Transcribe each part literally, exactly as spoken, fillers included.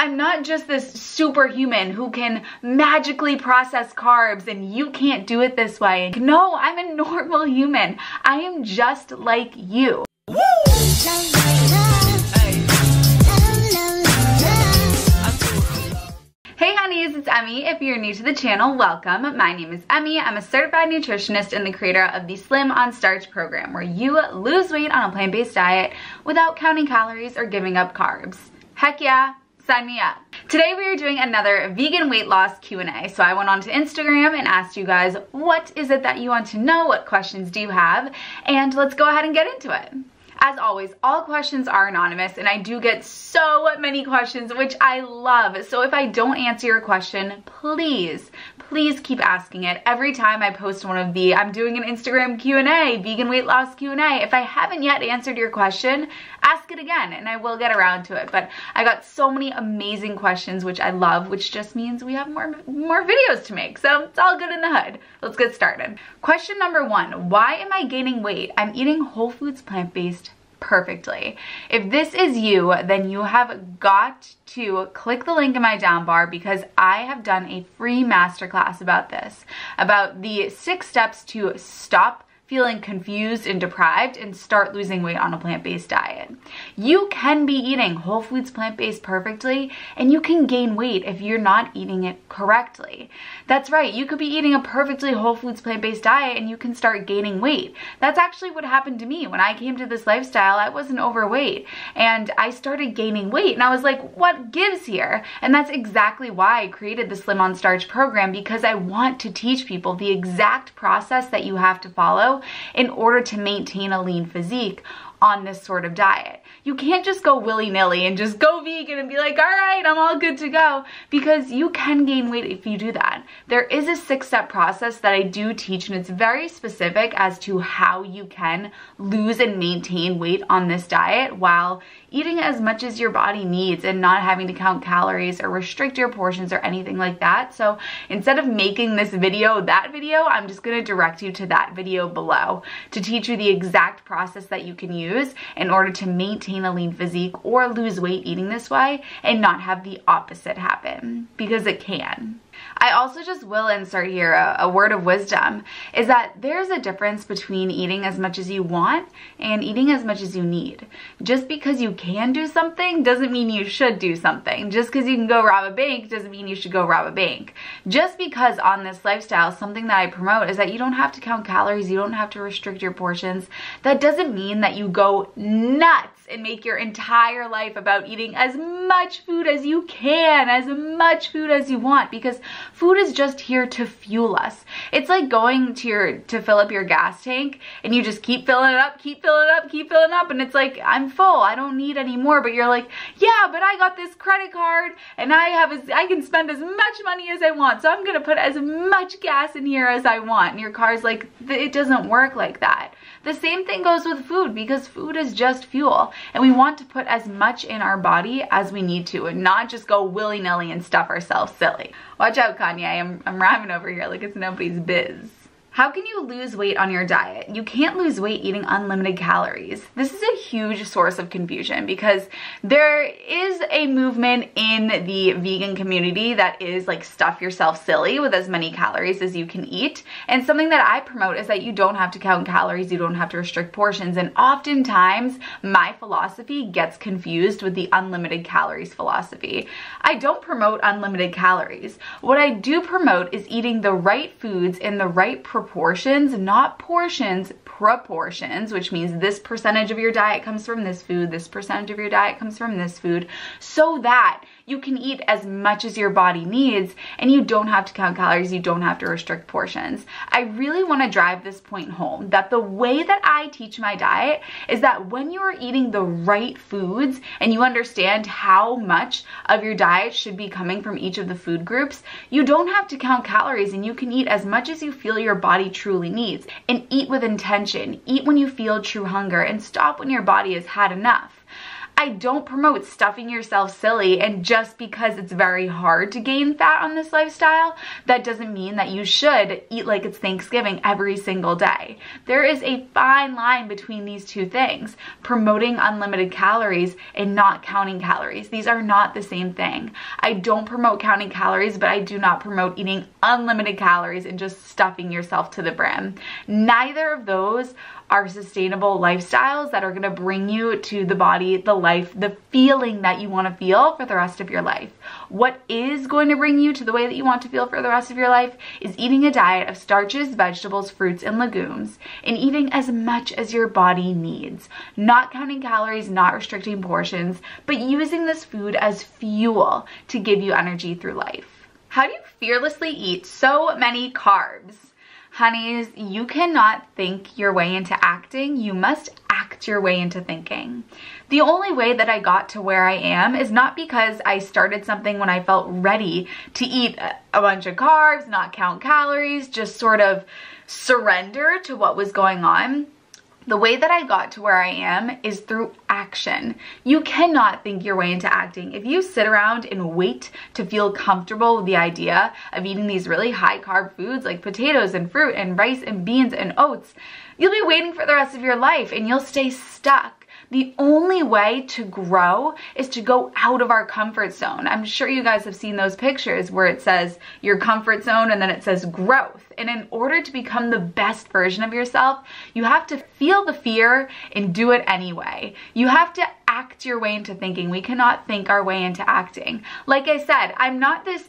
I'm not just this superhuman who can magically process carbs and you can't do it this way. No, I'm a normal human. I am just like you. Woo! Hey honeys, it's Emmy. If you're new to the channel, welcome. My name is Emmy. I'm a certified nutritionist and the creator of the Slim on Starch program, where you lose weight on a plant-based diet without counting calories or giving up carbs. Heck yeah, sign me up. Today we are doing another vegan weight loss Q and A. So I went onto Instagram and asked you guys, what is it that you want to know? What questions do you have? And let's go ahead and get into it. As always, all questions are anonymous, and I do get so many questions, which I love. So if I don't answer your question, please, please keep asking it. Every time I post one of the, I'm doing an Instagram Q and A, vegan weight loss Q and A, if I haven't yet answered your question, ask it again, and I will get around to it. But I got so many amazing questions, which I love, which just means we have more, more videos to make. So it's all good in the hood. Let's get started. Question number one, why am I gaining weight? I'm eating whole foods plant-based perfectly. If this is you, then you have got to click the link in my down bar, because I have done a free masterclass about this, about the six steps to stop feeling confused and deprived and start losing weight on a plant-based diet. You can be eating whole foods plant-based perfectly, and you can gain weight if you're not eating it correctly. That's right, you could be eating a perfectly whole foods plant-based diet and you can start gaining weight. That's actually what happened to me. When I came to this lifestyle, I wasn't overweight, and I started gaining weight, and I was like, what gives here? And that's exactly why I created the Slim on Starch program, because I want to teach people the exact process that you have to follow in order to maintain a lean physique on this sort of diet. You can't just go willy-nilly and just go vegan and be like, all right, I'm all good to go, because you can gain weight if you do that. There is a six-step process that I do teach, and it's very specific as to how you can lose and maintain weight on this diet while eating as much as your body needs and not having to count calories or restrict your portions or anything like that. So instead of making this video that video, I'm just gonna direct you to that video below to teach you the exact process that you can use in order to maintain a lean physique or lose weight eating this way and not have the opposite happen, because it can. I also just will insert here a, a word of wisdom, is that there's a difference between eating as much as you want and eating as much as you need. Just because you can do something doesn't mean you should do something. Just because you can go rob a bank doesn't mean you should go rob a bank. Just because on this lifestyle, something that I promote is that you don't have to count calories, you don't have to restrict your portions. That doesn't mean that you go nuts and make your entire life about eating as much food as you can, as much food as you want, because food is just here to fuel us. It's like going to your to fill up your gas tank, and you just keep filling it up, keep filling it up, keep filling it up, and it's like, I'm full, I don't need any more. But you're like, yeah, but I got this credit card, and I have as, I can spend as much money as I want, so I'm gonna put as much gas in here as I want. And your car's like, it doesn't work like that. The same thing goes with food, because food is just fuel, and we want to put as much in our body as we need to, and not just go willy-nilly and stuff ourselves silly. Watch out, Kanye, I'm, I'm rhyming over here like it's nobody's biz. How can you lose weight on your diet? You can't lose weight eating unlimited calories. This is a huge source of confusion, because there is a movement in the vegan community that is like, stuff yourself silly with as many calories as you can eat. And something that I promote is that you don't have to count calories, you don't have to restrict portions. And oftentimes my philosophy gets confused with the unlimited calories philosophy. I don't promote unlimited calories. What I do promote is eating the right foods in the right proportions. Proportions, not portions, proportions, which means this percentage of your diet comes from this food, this percentage of your diet comes from this food, so that you can eat as much as your body needs and you don't have to count calories, you don't have to restrict portions. I really want to drive this point home, that the way that I teach my diet is that when you are eating the right foods and you understand how much of your diet should be coming from each of the food groups, you don't have to count calories and you can eat as much as you feel your body truly needs, and eat with intention, eat when you feel true hunger, and stop when your body has had enough. I don't promote stuffing yourself silly, and just because it's very hard to gain fat on this lifestyle, that doesn't mean that you should eat like it's Thanksgiving every single day. There is a fine line between these two things, promoting unlimited calories and not counting calories. These are not the same thing. I don't promote counting calories, but I do not promote eating unlimited calories and just stuffing yourself to the brim. Neither of those are sustainable lifestyles that are gonna bring you to the body, the life, the feeling that you wanna feel for the rest of your life. What is going to bring you to the way that you want to feel for the rest of your life is eating a diet of starches, vegetables, fruits, and legumes, and eating as much as your body needs. Not counting calories, not restricting portions, but using this food as fuel to give you energy through life. How do you fearlessly eat so many carbs? Honeys, you cannot think your way into acting. You must act your way into thinking. The only way that I got to where I am is not because I started something when I felt ready to eat a bunch of carbs, not count calories, just sort of surrender to what was going on. The way that I got to where I am is through action. You cannot think your way into acting. If you sit around and wait to feel comfortable with the idea of eating these really high carb foods like potatoes and fruit and rice and beans and oats, you'll be waiting for the rest of your life and you'll stay stuck. The only way to grow is to go out of our comfort zone. I'm sure you guys have seen those pictures where it says your comfort zone and then it says growth. And in order to become the best version of yourself, you have to feel the fear and do it anyway. You have to act your way into thinking. We cannot think our way into acting. Like I said, I'm not this...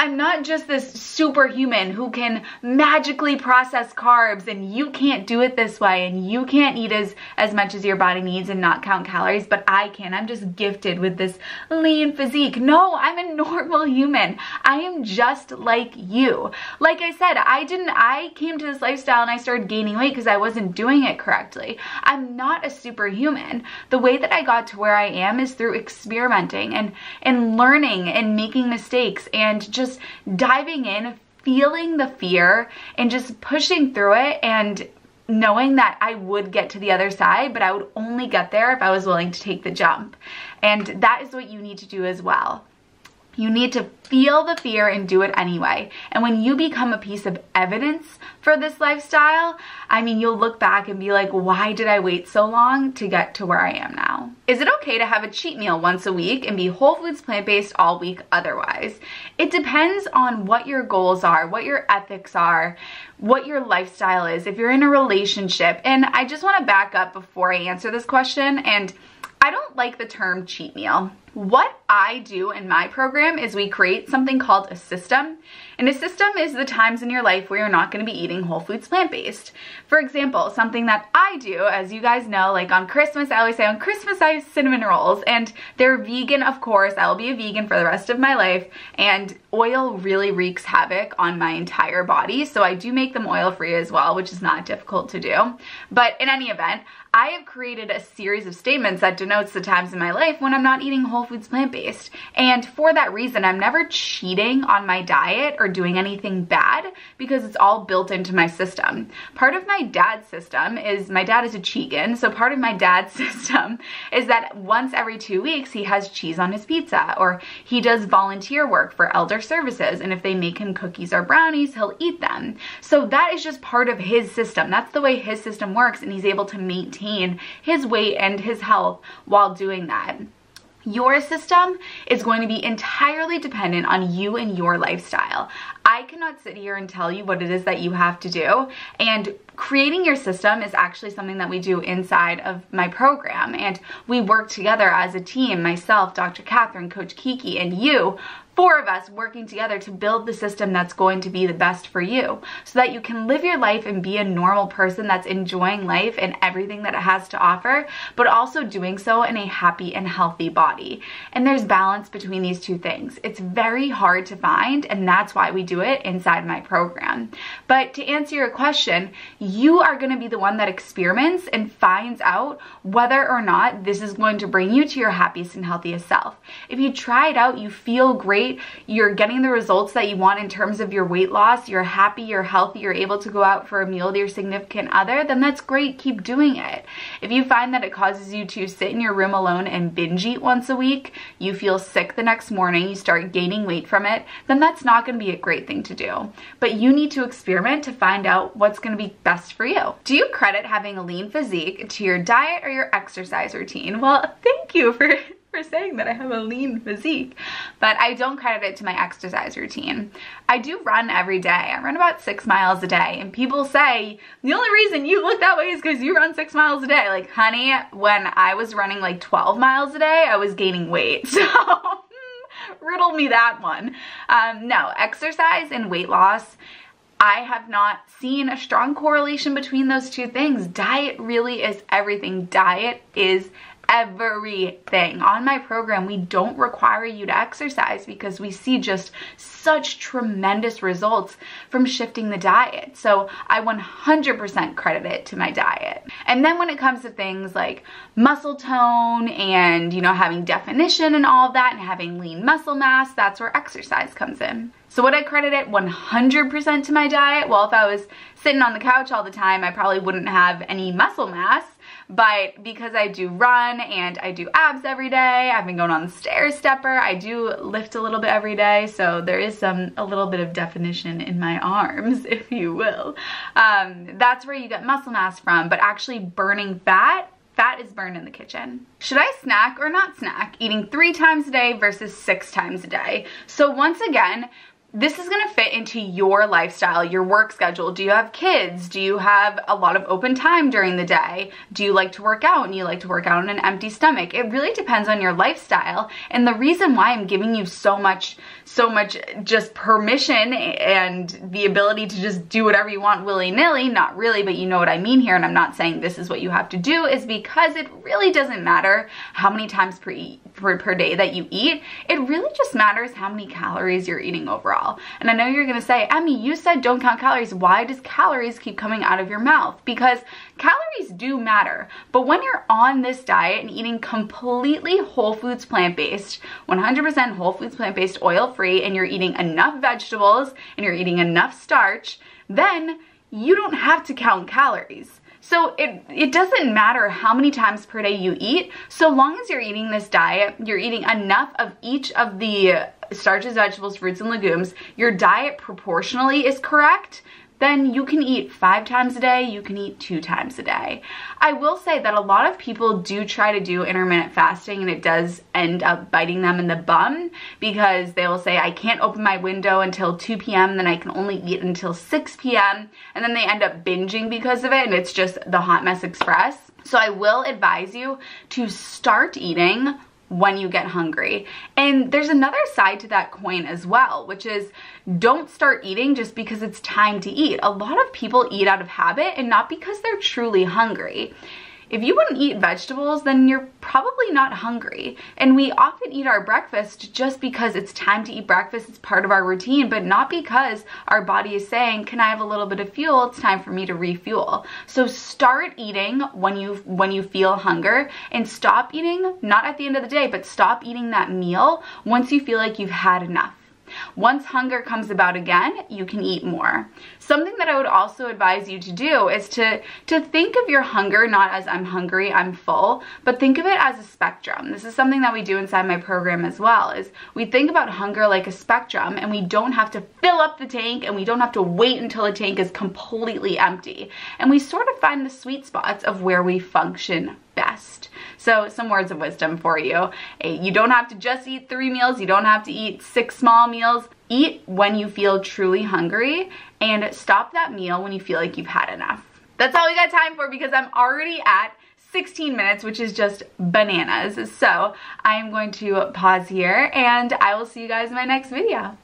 I'm not just this superhuman who can magically process carbs and you can't do it this way and you can't eat as, as much as your body needs and not count calories, but I can. I'm just gifted with this lean physique. No, I'm a normal human. I am just like you. Like I said, I didn't, I came to this lifestyle and I started gaining weight because I wasn't doing it correctly. I'm not a superhuman. The way that I got to where I am is through experimenting and, and learning and making mistakes and just Just diving in, feeling the fear, and just pushing through it and knowing that I would get to the other side, but I would only get there if I was willing to take the jump. And that is what you need to do as well. You need to feel the fear and do it anyway. And when you become a piece of evidence for this lifestyle, I mean, you'll look back and be like, why did I wait so long to get to where I am now? Is it okay to have a cheat meal once a week and be whole foods plant-based all week otherwise? It depends on what your goals are, what your ethics are, what your lifestyle is, if you're in a relationship. And I just wanna back up before I answer this question, and I don't like the term cheat meal. What I do in my program is we create something called a system, and a system is the times in your life where you're not going to be eating whole foods plant-based. For example, something that I do, as you guys know, like on Christmas, I always say on Christmas I have cinnamon rolls, and they're vegan, of course. I will be a vegan for the rest of my life, and oil really wreaks havoc on my entire body, so I do make them oil-free as well, which is not difficult to do. But in any event, I have created a series of statements that denotes the times in my life when I'm not eating whole foods plant-based, and for that reason I'm never cheating on my diet or doing anything bad because it's all built into my system. Part of my dad's system is, my dad is a cheegan, so part of my dad's system is that once every two weeks he has cheese on his pizza, or he does volunteer work for elder services, and if they make him cookies or brownies he'll eat them. So that is just part of his system. That's the way his system works, and he's able to maintain his weight and his health while doing that. Your system is going to be entirely dependent on you and your lifestyle. I cannot sit here and tell you what it is that you have to do, and creating your system is actually something that we do inside of my program, and we work together as a team, myself, Doctor Catherine, Coach Kiki, and you, four of us working together to build the system that's going to be the best for you so that you can live your life and be a normal person that's enjoying life and everything that it has to offer, but also doing so in a happy and healthy body. And there's balance between these two things. It's very hard to find, and that's why we do it it inside my program. But to answer your question, you are going to be the one that experiments and finds out whether or not this is going to bring you to your happiest and healthiest self. If you try it out, you feel great, you're getting the results that you want in terms of your weight loss, you're happy, you're healthy, you're able to go out for a meal with your significant other, then that's great, keep doing it. If you find that it causes you to sit in your room alone and binge eat once a week, you feel sick the next morning, you start gaining weight from it, then that's not going to be a great thing to do. But you need to experiment to find out what's going to be best for you. Do you credit having a lean physique to your diet or your exercise routine? Well, thank you for for saying that I have a lean physique, but I don't credit it to my exercise routine. I do run every day. I run about six miles a day, and people say, the only reason you look that way is because you run six miles a day. Like, honey, when I was running like twelve miles a day, I was gaining weight, so riddle me that one. Um, no, exercise and weight loss, I have not seen a strong correlation between those two things. Diet really is everything. Diet is everything. Everything. On my program, we don't require you to exercise because we see just such tremendous results from shifting the diet. So I one hundred percent credit it to my diet. And then when it comes to things like muscle tone and, you know, having definition and all of that and having lean muscle mass, that's where exercise comes in. So would I credit it one hundred percent to my diet? Well, if I was sitting on the couch all the time, I probably wouldn't have any muscle mass. But because I do run and I do abs every day, I've been going on the stair stepper, I do lift a little bit every day, so there is some a little bit of definition in my arms, if you will. Um, that's where you get muscle mass from, but actually burning fat, fat is burned in the kitchen. Should I snack or not snack? Eating three times a day versus six times a day. So once again, this is going to fit into your lifestyle, your work schedule. Do you have kids? Do you have a lot of open time during the day? Do you like to work out and you like to work out on an empty stomach? It really depends on your lifestyle. And the reason why I'm giving you so much, so much just permission and the ability to just do whatever you want willy-nilly, not really, but you know what I mean here, and I'm not saying this is what you have to do, is because it really doesn't matter how many times per, per, per day that you eat. It really just matters how many calories you're eating overall. And I know you're going to say, Emmy, you said don't count calories. Why does calories keep coming out of your mouth? Because calories do matter. But when you're on this diet and eating completely whole foods plant-based, one hundred percent whole foods plant-based, oil-free, and you're eating enough vegetables and you're eating enough starch, then you don't have to count calories. So it, it doesn't matter how many times per day you eat, so long as you're eating this diet, you're eating enough of each of the starches, vegetables, fruits, and legumes, your diet proportionally is correct, then you can eat five times a day, you can eat two times a day. I will say that a lot of people do try to do intermittent fasting and it does end up biting them in the bum because they will say, I can't open my window until two p m, then I can only eat until six p m, and then they end up binging because of it and it's just the hot mess express. So I will advise you to start eating when you get hungry. And there's another side to that coin as well, which is don't start eating just because it's time to eat. A lot of people eat out of habit and not because they're truly hungry. If you wouldn't eat vegetables, then you're probably not hungry. And we often eat our breakfast just because it's time to eat breakfast, it's part of our routine, but not because our body is saying, can I have a little bit of fuel? It's time for me to refuel. So start eating when you when you feel hunger and stop eating, not at the end of the day, but stop eating that meal once you feel like you've had enough. Once hunger comes about again, you can eat more. Something that I would also advise you to do is to, to think of your hunger not as I'm hungry, I'm full, but think of it as a spectrum. This is something that we do inside my program as well, is we think about hunger like a spectrum and we don't have to fill up the tank and we don't have to wait until the tank is completely empty. And we sort of find the sweet spots of where we function best. So some words of wisdom for you. You don't have to just eat three meals. You don't have to eat six small meals. Eat when you feel truly hungry and stop that meal when you feel like you've had enough. That's all we got time for because I'm already at sixteen minutes, which is just bananas. So I'm going to pause here and I will see you guys in my next video.